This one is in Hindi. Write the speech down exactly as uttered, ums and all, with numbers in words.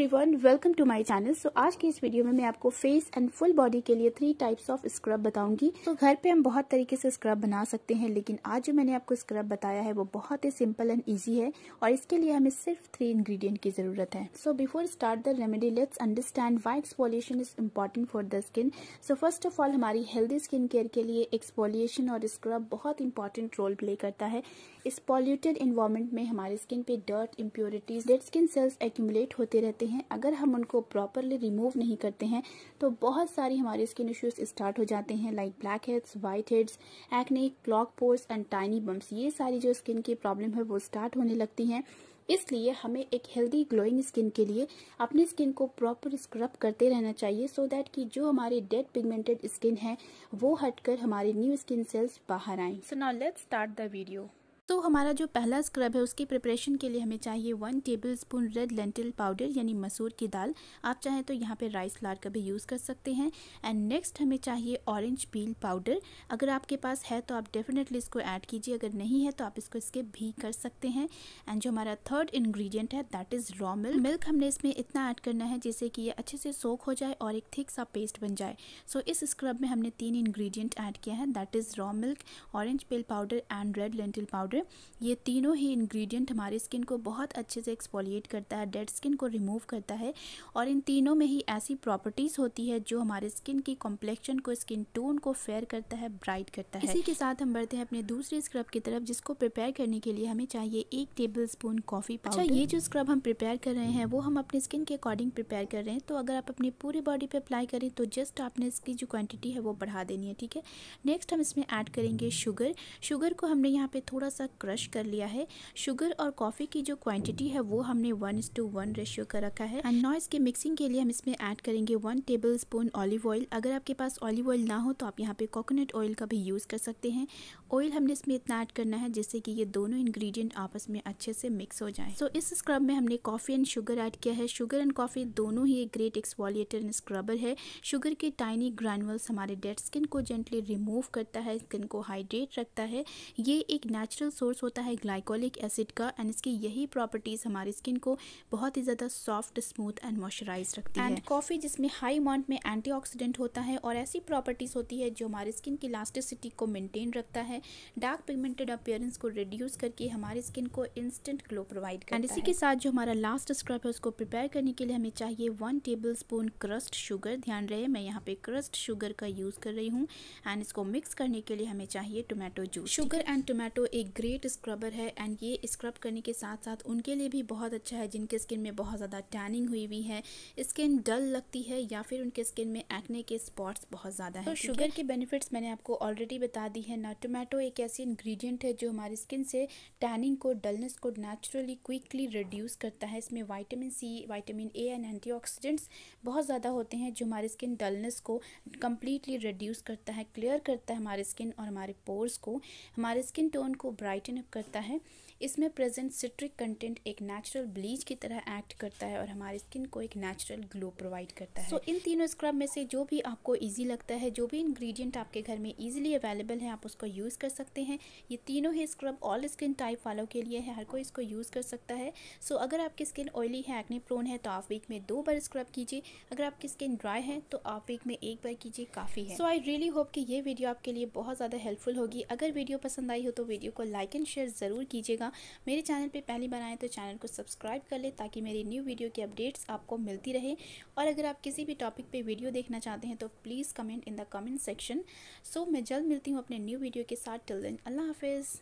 Everyone, welcome to my channel. So आज की इस वीडियो में मैं आपको फेस एंड फुल बॉडी के लिए थ्री टाइप्स ऑफ स्क्रब बताऊंगी। तो so, घर पे हम बहुत तरीके से स्क्रब बना सकते हैं, लेकिन आज जो मैंने आपको स्क्रब बताया है वो बहुत ही सिंपल एंड इजी है और इसके लिए हमें सिर्फ थ्री इंग्रेडिएंट की जरूरत है। So before start the remedy, let's understand why exfoliation is important for the skin. So first of all, हमारी हेल्दी स्किन केयर के लिए एक्सफोलिएशन और स्क्रब बहुत इंपॉर्टेंट रोल प्ले करता है। इस पॉल्यूटेड इन्वायरमेंट में हमारी स्किन पे dirt, impurities, dead skin cells accumulate होते रहते हैं। अगर हम उनको प्रॉपरली रिमूव नहीं करते हैं तो बहुत सारी हमारे स्किन इश्यूज स्टार्ट हो जाते हैं, like black heads, white heads, acne, clog pores and tiny bumps. ये सारी जो स्किन की प्रॉब्लम है वो स्टार्ट होने लगती हैं। इसलिए हमें एक हेल्दी ग्लोइंग स्किन के लिए अपनी स्किन को प्रॉपर स्क्रब करते रहना चाहिए, सो so दैट कि जो हमारे डेड पिगमेंटेड स्किन है वो हटकर हमारे न्यू स्किन सेल्स बाहर आए। So now let's start the video. तो हमारा जो पहला स्क्रब है उसकी प्रिपरेशन के लिए हमें चाहिए one tablespoon red lentil powder यानी मसूर की दाल। आप चाहें तो यहाँ पे राइस फ्लावर का भी यूज़ कर सकते हैं। एंड नेक्स्ट हमें चाहिए ऑरेंज पील पाउडर। अगर आपके पास है तो आप डेफिनेटली इसको ऐड कीजिए, अगर नहीं है तो आप इसको स्किप भी कर सकते हैं। एंड जो हमारा थर्ड इन्ग्रीडियंट है that is raw milk. Milk हमने इसमें इतना ऐड करना है जिससे कि ये अच्छे से सोक हो जाए और एक थिक सा पेस्ट बन जाए। सो so, इस स्क्रब में हमने तीन इन्ग्रीडियंट ऐड किया है, that is raw milk, orange peel powder and red lentil powder. ये तीनों ही इंग्रेडिएंट हमारी स्किन को बहुत अच्छे से एक्सफोलिएट करता है, डेड स्किन को रिमूव करता है और इन तीनों में ही ऐसी प्रॉपर्टीज होती है जो हमारे स्किन की कॉम्प्लेक्शन को, स्किन टोन को फेयर करता है, ब्राइट करता है। इसी के साथ हम बढ़ते हैं अपने दूसरे स्क्रब की तरफ, जिसको प्रिपेयर करने के लिए हमें चाहिए एक टेबलस्पून कॉफी पाउडर। अच्छा, ये जो स्क्रब हम प्रिपेयर कर रहे हैं वो हम अपने स्किन के अकॉर्डिंग प्रिपेयर कर रहे हैं, तो अगर आप अपनी पूरी बॉडी पे अप्लाई करें तो जस्ट आपने इसकी जो क्वांटिटी है वो बढ़ा देनी है, ठीक है। नेक्स्ट हम इसमें ऐड करेंगे शुगर। शुगर को हमने यहाँ पे थोड़ा सा क्रश कर लिया है। शुगर और कॉफी की जो क्वांटिटी है वो हमने वन इस टू वन रेशियो का रखा है। एंड नॉइस की मिक्सिंग के लिए हम इसमें ऐड करेंगे वन टेबलस्पून ऑलिव ऑयल। अगर आपके पास ऑलिव ऑयल ना हो तो आप यहाँ पे कोकोनट ऑयल का भी यूज़ कर सकते हैं। ऑयल हमने इसमें इतना ऐड करना है जिससे कि ये दोनों इंग्रेडिएंट आपस में अच्छे से मिक्स हो जाए। सो so, इस स्क्रब में हमने कॉफी एंड शुगर ऐड किया है। शुगर एंड कॉफी दोनों ही एक ग्रेट एक्सफोलिएटर एंड स्क्रबर है। शुगर के टाइनी ग्रैनुअल्स हमारे डेड स्किन को जेंटली रिमूव करता है, स्किन को हाइड्रेट रखता है। ये एक नेचुरल सोर्स होता है ग्लाइकोलिक एसिड का, एंड इसकी यही प्रॉपर्टीज हमारी स्किन को बहुत ही ज्यादा सॉफ्ट, स्मूथ एंड मॉइस्चराइज रखती है। एंड कॉफी जिसमें हाई अमाउंट में एंटीऑक्सीडेंट होता है और ऐसी प्रॉपर्टीज होती है जो हमारी स्किन की इलास्टिसिटी को मेंटेन रखता है, डार्क पिगमेंटेड अपीयरेंस को रिड्यूस करके हमारी स्किन को इंस्टेंट ग्लो प्रोवाइड करता है। एंड इसी के साथ जो हमारा लास्ट स्क्रब है उसको प्रिपेयर करने के लिए हमें चाहिए one tablespoon crushed sugar. ध्यान रहे, मैं यहाँ पे क्रस्ट शुगर का यूज कर रही हूँ। एंड इसको मिक्स करने के लिए हमें चाहिए tomato juice. Sugar and tomato एक ग्रेट स्क्रबर है, एंड ये स्क्रब करने के साथ साथ उनके लिए भी बहुत अच्छा है जिनके स्किन में बहुत ज़्यादा टैनिंग हुई हुई है, स्किन डल लगती है या फिर उनके स्किन में एक्ने के स्पॉट्स बहुत ज़्यादा है। तो शुगर के बेनिफिट्स मैंने आपको ऑलरेडी बता दी है ना। टोमेटो एक ऐसी इंग्रेडिएंट है जो हमारी स्किन से टैनिंग को, डलनेस को नेचुरली क्विकली रिड्यूस करता है। इसमें vitamin C, vitamin A and antioxidants बहुत ज़्यादा होते हैं जो हमारी स्किन डलनेस को कम्प्लीटली रिड्यूस करता है, क्लियर करता है हमारे स्किन और हमारे पोर्स को, हमारे स्किन टोन को ब्राइटन अप करता है। इसमें प्रेजेंट सिट्रिक कंटेंट एक नेचुरल ब्लीच की तरह एक्ट करता है और हमारी स्किन को एक नेचुरल ग्लो प्रोवाइड करता है। सो so, इन तीनों स्क्रब में से जो भी आपको इजी लगता है, जो भी इंग्रेडिएंट आपके घर में इजीली अवेलेबल है, आप उसको यूज़ कर सकते हैं। ये तीनों ही स्क्रब ऑल स्किन टाइप वालों के लिए है, हर कोई इसको यूज़ कर सकता है। सो so, अगर आपकी स्किन ऑयली है, एक्ने प्रोन है तो आप वीक में दो बार स्क्रब कीजिए। अगर आपकी स्किन ड्राई है तो आप वीक में एक बार कीजिए, काफ़ी है। सो आई रियली होप कि ये वीडियो आपके लिए बहुत ज़्यादा हेल्पफुल होगी। अगर वीडियो पसंद आई हो तो वीडियो को लाइक एंड शेयर ज़रूर कीजिएगा। मेरे चैनल पे पहली बार आए तो चैनल को सब्सक्राइब कर ले ताकि मेरी न्यू वीडियो की अपडेट्स आपको मिलती रहे। और अगर आप किसी भी टॉपिक पे वीडियो देखना चाहते हैं तो please comment in the comment section. So मैं जल्द मिलती हूँ अपने न्यू वीडियो के साथ। टिल देन, अल्लाह हाफिज़।